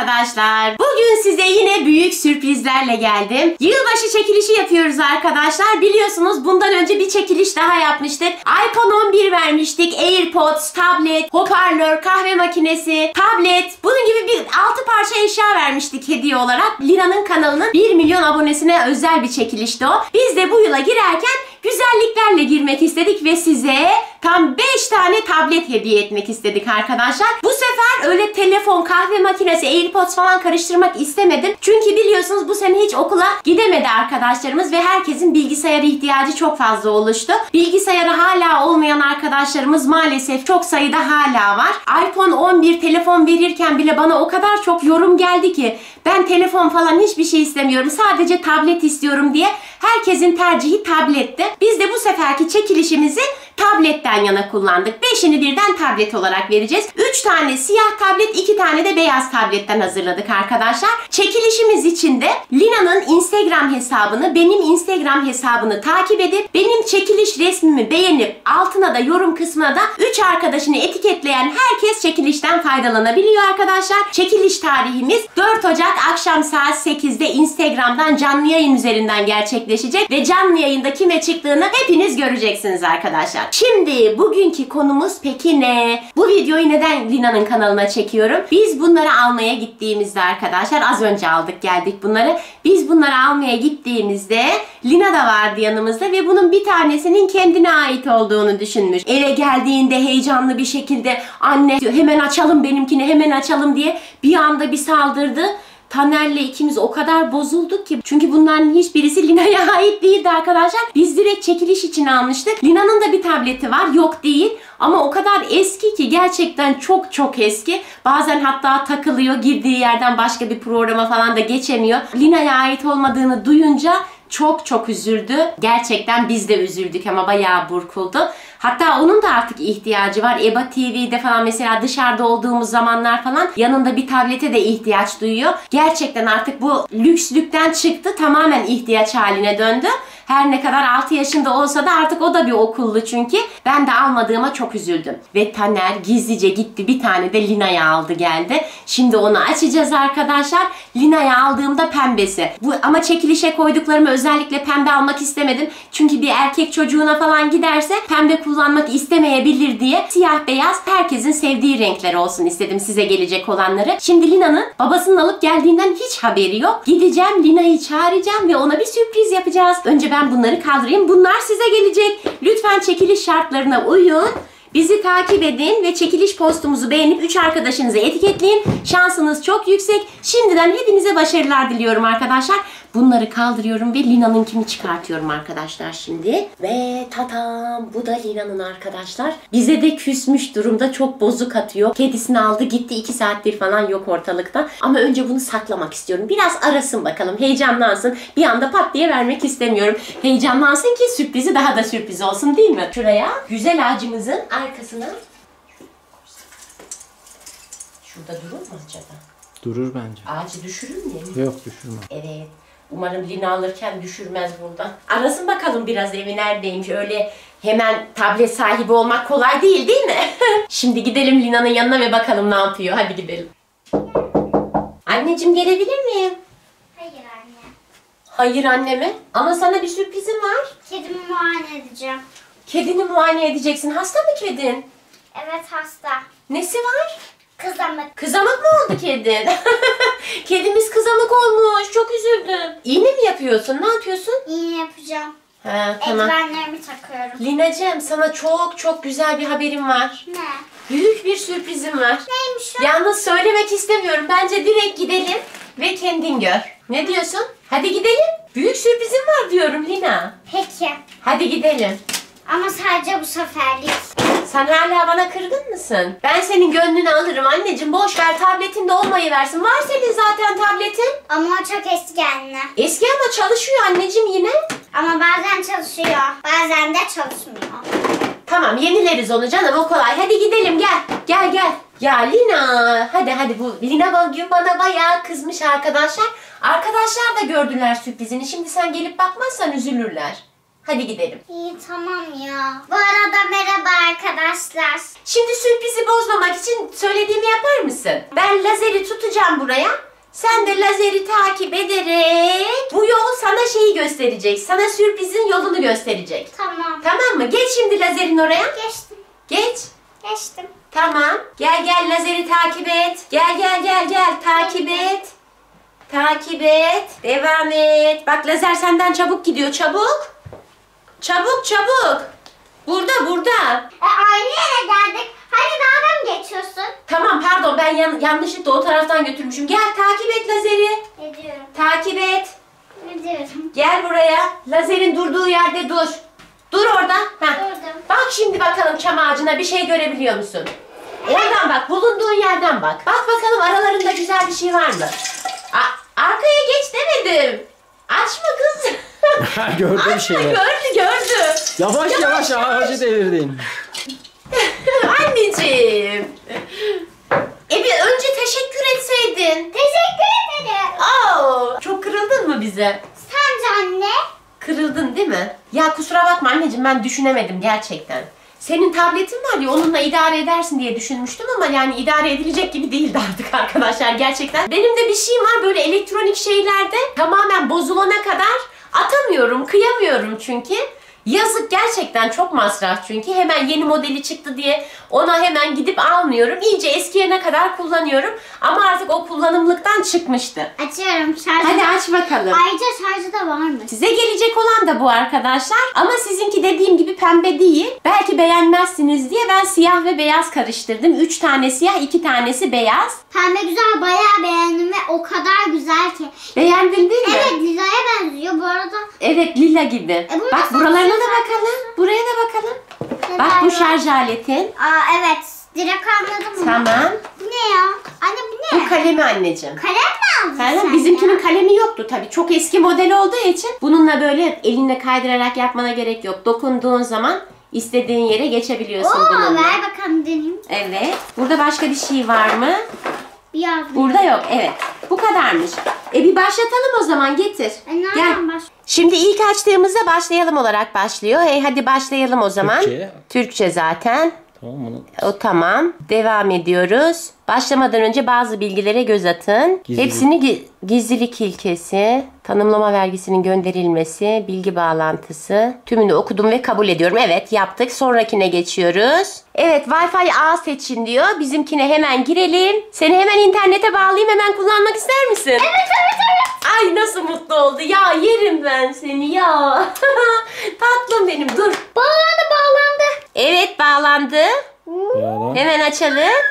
arkadaşlar. Bugün size yine büyük sürprizlerle geldim. Yılbaşı çekilişi yapıyoruz arkadaşlar. Biliyorsunuz bundan önce bir çekiliş daha yapmıştık. iPhone 11 vermiştik. AirPods, tablet, hoparlör, kahve makinesi, tablet. Bunun gibi bir 6 parça eşya vermiştik hediye olarak. Lina'nın kanalının 1 milyon abonesine özel bir çekilişti o. Biz de bu yıla girerken güzelliklerle girmek istedik ve size tam 5 tane tablet hediye etmek istedik arkadaşlar. Bu sefer öyle telefon, kahve makinesi, AirPods falan karıştırmak istemedim. Çünkü biliyorsunuz bu sene hiç okula gidemedi arkadaşlarımız ve herkesin bilgisayara ihtiyacı çok fazla oluştu. Bilgisayarı hala olmayan arkadaşlarımız maalesef çok sayıda hala var. iPhone 11 telefon verirken bile bana o kadar çok yorum geldi ki ben telefon falan hiçbir şey istemiyorum, sadece tablet istiyorum diye. Herkesin tercihi tabletti. Biz de bu seferki çekilişimizi tabletten yana kullandık. 5'ini birden tablet olarak vereceğiz. 3 tane siyah tablet, 2 tane de beyaz tabletten hazırladık arkadaşlar. Çekilişimiz için de Lina'nın Instagram hesabını, benim Instagram hesabını takip edip benim çekiliş resmimi beğenip altına da yorum kısmına da 3 arkadaşını etiketleyen herkes çekilişten faydalanabiliyor arkadaşlar. Çekiliş tarihimiz 4 Ocak akşam saat 8'de Instagram'dan canlı yayın üzerinden gerçekleşecek ve canlı yayında kime çıktığını hepiniz göreceksiniz arkadaşlar. Şimdi bugünkü konumuz peki ne? Bu videoyu neden Lina'nın kanalına çekiyorum? Biz bunları almaya gittiğimizde arkadaşlar, az önce aldık geldik bunları. Biz bunları almaya gittiğimizde Lina da vardı yanımızda ve bunun bir tanesinin kendine ait olduğunu düşünmüş. Eve geldiğinde heyecanlı bir şekilde anne diyor, hemen açalım benimkini, hemen açalım diye bir anda bir saldırdı. Taner'le ikimiz o kadar bozulduk ki. Çünkü bunların hiçbirisi Lina'ya ait değildi arkadaşlar. Biz direkt çekiliş için almıştık. Lina'nın da bir tableti var. Yok değil. Ama o kadar eski ki, gerçekten çok çok eski. Bazen hatta takılıyor. Girdiği yerden başka bir programa falan da geçemiyor. Lina'ya ait olmadığını duyunca çok çok üzüldü. Gerçekten biz de üzüldük ama bayağı burkuldu. Hatta onun da artık ihtiyacı var. Eba TV'de falan mesela dışarıda olduğumuz zamanlar falan yanında bir tablete de ihtiyaç duyuyor. Gerçekten artık bu lükslükten çıktı, tamamen ihtiyaç haline döndü. Her ne kadar 6 yaşında olsa da artık o da bir okullu çünkü. Ben de almadığıma çok üzüldüm. Ve Taner gizlice gitti, bir tane de Lina'ya aldı geldi. Şimdi onu açacağız arkadaşlar. Lina'ya aldığımda pembesi. Bu, ama çekilişe koyduklarımı özellikle pembe almak istemedim. Çünkü bir erkek çocuğuna falan giderse pembe kullanmak istemeyebilir diye siyah beyaz herkesin sevdiği renkler olsun istedim size gelecek olanları. Şimdi Lina'nın babasının alıp geldiğinden hiç haberi yok. Gideceğim, Lina'yı çağıracağım ve ona bir sürpriz yapacağız. Önce ben bunları kaldırayım. Bunlar size gelecek. Lütfen çekiliş şartlarına uyun. Bizi takip edin ve çekiliş postumuzu beğenip 3 arkadaşınızı etiketleyin. Şansınız çok yüksek. Şimdiden hepinize başarılar diliyorum arkadaşlar. Bunları kaldırıyorum ve Lina'nınkini çıkartıyorum arkadaşlar şimdi. Ve tatam, bu da Lina'nın arkadaşlar. Bize de küsmüş durumda, çok bozuk atıyor. Kedisini aldı gitti, 2 saattir falan yok ortalıkta. Ama önce bunu saklamak istiyorum. Biraz arasın bakalım, heyecanlansın. Bir anda pat diye vermek istemiyorum. Heyecanlansın ki sürprizi daha da sürpriz olsun, değil mi? Şuraya güzel ağacımızın arkasına. Şurada durur mu acaba? Durur bence. Ağacı düşürür mü? Yok, düşürmez. Evet. Umarım Lina alırken düşürmez buradan. Arasın bakalım biraz evi neredeymiş. Öyle hemen tablet sahibi olmak kolay değil, değil mi? Şimdi gidelim Lina'nın yanına ve bakalım ne yapıyor. Hadi gidelim. Anneciğim, gelebilir miyim? Hayır anne. Hayır anne mi? Ama sana bir sürprizim var. Kedimi muayene edeceğim. Kedini muayene edeceksin. Hasta mı kedin? Evet, hasta. Nesi var? Kızamık. Kızamık mı oldu kedin? Kedimiz kızamık olmuş. Çok üzüldüm. İğne mi yapıyorsun? Ne yapıyorsun? İğne yapacağım. Ha, tamam. Eldivenlerimi takıyorum. Linacığım, sana çok çok güzel bir haberim var. Ne? Büyük bir sürprizim var. Neymiş o? Yalnız söylemek istemiyorum. Bence direkt gidelim ve kendin gör. Ne diyorsun? Hadi gidelim. Büyük sürprizim var diyorum Lina. Peki. Hadi gidelim. Ama sadece bu seferlik. Sen hala bana kırgın mısın? Ben senin gönlünü alırım anneciğim. Boş ver, tabletin de olmayı versin. Var senin zaten tabletin. Ama o çok eski anne. Eski ama çalışıyor anneciğim yine. Ama bazen çalışıyor. Bazen de çalışmıyor. Tamam, yenileriz onu canım, o kolay. Hadi gidelim, gel. Gel gel. Ya Lina, hadi bu Lina bugün bana bayağı kızmış arkadaşlar. Arkadaşlar da gördüler sürprizini. Şimdi sen gelip bakmazsan üzülürler. Hadi gidelim. İyi tamam ya. Bu arada merhaba arkadaşlar. Şimdi sürprizi bozmamak için söylediğimi yapar mısın? Ben lazeri tutacağım buraya. Sen de lazeri takip ederek bu yol sana şeyi gösterecek. Sana sürprizin yolunu gösterecek. Tamam. Tamam mı? Geç şimdi lazerin oraya. Geçtim. Geç. Geçtim. Tamam. Gel gel lazeri takip et. Gel gel gel gel takip et. Takip et. Devam et. Bak lazer senden çabuk gidiyor. Çabuk. Çabuk çabuk. Burada burada. Aynı yere geldik. Hani daha mı geçiyorsun? Tamam pardon ben yanlışlıkla o taraftan götürmüşüm. Gel takip et lazeri. Ediyorum. Takip et. Ediyorum. Gel buraya. Lazerin durduğu yerde dur. Dur orada. Heh. Durdum. Bak şimdi bakalım çam ağacına bir şey görebiliyor musun? Evet. Oradan bak. Bulunduğun yerden bak. Bak bakalım aralarında güzel bir şey var mı? Arkaya geç demedim. Açma kız. Gördüm şeyi. Gördü. Yavaş ağacı devirdin. Anneciğim. Bir önce teşekkür etseydin. Teşekkür ederim. Oo, çok kırıldın mı bize? Sence anne? Kırıldın değil mi? Ya kusura bakma anneciğim ben düşünemedim gerçekten. Senin tabletin var ya onunla idare edersin diye düşünmüştüm ama yani idare edilecek gibi değildi artık arkadaşlar gerçekten. Benim de bir şeyim var böyle elektronik şeylerde tamamen bozulana kadar atamıyorum, kıyamıyorum çünkü. Yazık gerçekten çok masraf çünkü hemen yeni modeli çıktı diye ona hemen gidip almıyorum. İyice eskiyene kadar kullanıyorum ama artık o kullanımlıktan çıkmıştı. Açıyorum şarjı. Hadi aç bakalım. Ayrıca şarjı da var mı? Size gelecek olan da bu arkadaşlar ama sizinki dediğim gibi pembe değil. Belki beğenmezsiniz diye ben siyah ve beyaz karıştırdım. 3 tane siyah 2 tanesi beyaz. Pembe güzel bayağı beğendim ve o kadar güzel ki. Beğendin değil mi? Evet Lila'ya benziyor bu arada. Evet Lila gibi. Bak buralarına da bakalım. Buraya da bakalım. Neden bak bu şarj aletin. Aa evet. Direkt anladım bunu. Tamam. Bu ne ya? Anne bu ne? Bu kalemi anneciğim. Kalem mi aldın sen? Bizimkinin kalemi yoktu tabii. Çok eski model olduğu için. Bununla böyle elinle kaydırarak yapmana gerek yok. Dokunduğun zaman istediğin yere geçebiliyorsun bununla. Ver bakalım deneyim. Evet. Burada başka bir şey var mı? Biraz burada yok. Evet. Bu kadarmış. Bir başlatalım o zaman getir. Gel. Şimdi ilk açtığımızda başlayalım olarak başlıyor. Hey hadi başlayalım o zaman. Türkçe zaten. Tamam onu. O tamam. Devam ediyoruz. Başlamadan önce bazı bilgilere göz atın. Hepsini gizlilik ilkesi, tanımlama vergisinin gönderilmesi, bilgi bağlantısı. Tümünü okudum ve kabul ediyorum. Evet yaptık. Sonrakine geçiyoruz. Evet Wi-Fi ağ seçin diyor. Bizimkine hemen girelim. Seni hemen internete bağlayayım. Hemen kullanmak ister misin? Evet. Ay nasıl mutlu oldu. Ya yerim ben seni ya. Tatlım benim dur. Bağlandı. Evet bağlandı. Hemen açalım.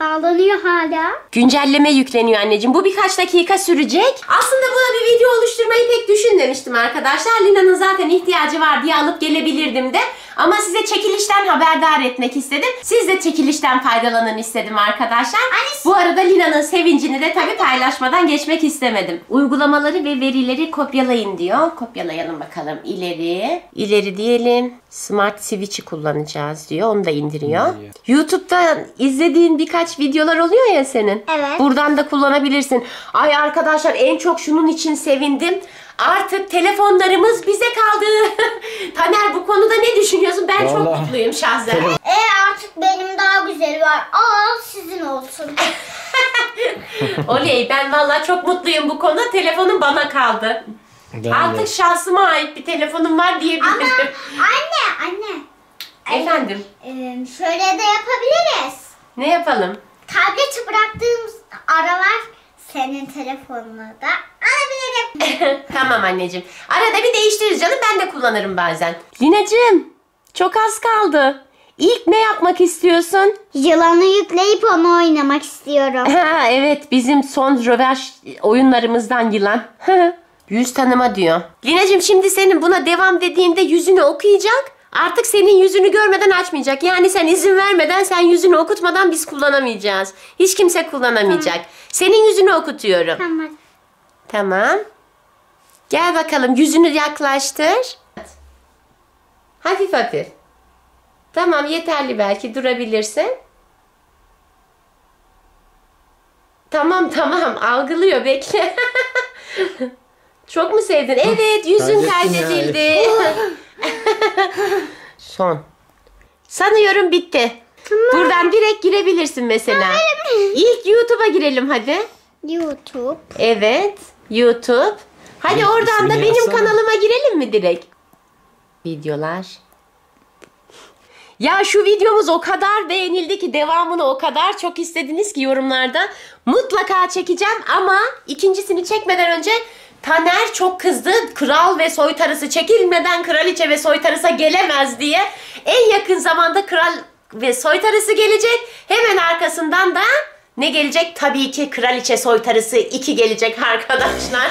Bağlanıyor hala. Güncelleme yükleniyor anneciğim. Bu birkaç dakika sürecek. Aslında buna bir video oluşturmayı pek düşünmemiştim arkadaşlar. Lina'nın zaten ihtiyacı var diye alıp gelebilirdim de. Ama size çekilişten haberdar etmek istedim. Siz de çekilişten faydalanın istedim arkadaşlar. Bu arada Lina'nın sevincini de tabii paylaşmadan geçmek istemedim. Uygulamaları ve verileri kopyalayın diyor. Kopyalayalım bakalım. İleri. İleri diyelim. Smart Switch'i kullanacağız diyor. Onu da indiriyor. YouTube'da izlediğin birkaç videolar oluyor ya senin. Evet. Buradan da kullanabilirsin. Ay arkadaşlar en çok şunun için sevindim. Artık telefonlarımız bize kaldı. Taner bu konuda ne düşünüyorsun? Ben vallahi çok mutluyum şahsen. Artık benim daha güzeli var. Al sizin olsun. Oley ben vallahi çok mutluyum bu konuda. Telefonum bana kaldı. Ben artık şansıma ait bir telefonum var diyebilirim. Ama anne. Efendim? Şöyle de yapabiliriz. Ne yapalım? Tableti bıraktığımız aralar senin telefonuna da alabilirim. Tamam anneciğim. Arada bir değiştiririz canım. Ben de kullanırım bazen. Lina'cığım çok az kaldı. İlk ne yapmak istiyorsun? Yılanı yükleyip onu oynamak istiyorum. Ha, evet bizim son rövanş oyunlarımızdan yılan. Yüz tanıma diyor. Lina'cığım şimdi senin buna devam dediğinde yüzünü okuyacak. Artık senin yüzünü görmeden açmayacak. Yani sen izin vermeden, sen yüzünü okutmadan biz kullanamayacağız. Hiç kimse kullanamayacak. Tamam. Senin yüzünü okutuyorum. Tamam. Gel bakalım yüzünü yaklaştır. Hafif hafif. Tamam yeterli belki durabilirsin. Tamam algılıyor bekle. Çok mu sevdin? Evet yüzün kaydedildi. Son. Sanıyorum bitti. Tamam. Buradan direkt girebilirsin mesela. Hayır. İlk YouTube'a girelim hadi. YouTube. Evet. YouTube. Hadi hayır, oradan da benim yapsana. Kanalıma girelim mi direkt? Videolar. Ya şu videomuz o kadar beğenildi ki devamını o kadar çok istediniz ki yorumlarda. Mutlaka çekeceğim ama ikincisini çekmeden önce Taner çok kızdı. Kral ve soytarısı çekilmeden kraliçe ve soytarısa gelemez diye. En yakın zamanda kral ve soytarısı gelecek. Hemen arkasından da ne gelecek? Tabii ki kraliçe soytarısı 2 gelecek arkadaşlar.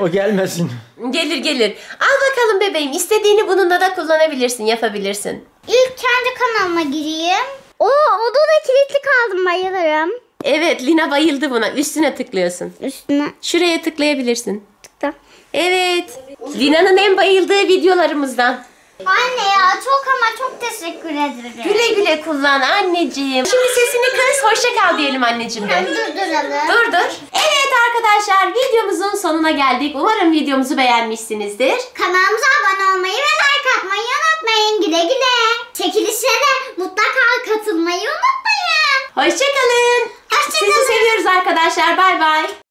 O gelmesin. Gelir gelir. Al bakalım bebeğim, istediğini bununla da kullanabilirsin, yapabilirsin. İlk kendi kanalıma gireyim. Odada kilitli kaldım, bayılırım. Evet, Lina bayıldı buna. Üstüne tıklıyorsun. Üstüne. Şuraya tıklayabilirsin. Tıkla. Evet. Lina'nın en bayıldığı videolarımızdan. Anne ya çok ama çok teşekkür ederim. Güle güle kullan anneciğim. Şimdi sesini kız, hoşça kal diyelim anneciğim de. Durduralım. Durdur. Evet arkadaşlar, videomuzun sonuna geldik. Umarım videomuzu beğenmişsinizdir. Kanalımıza abone olmayı ve like atmayı unutmayın. Güle güle. Çekilişlere mutlaka katılmayı unutmayın. Hoşça kalın. Hoşça kalın. Sizi seviyoruz arkadaşlar. Bay bay.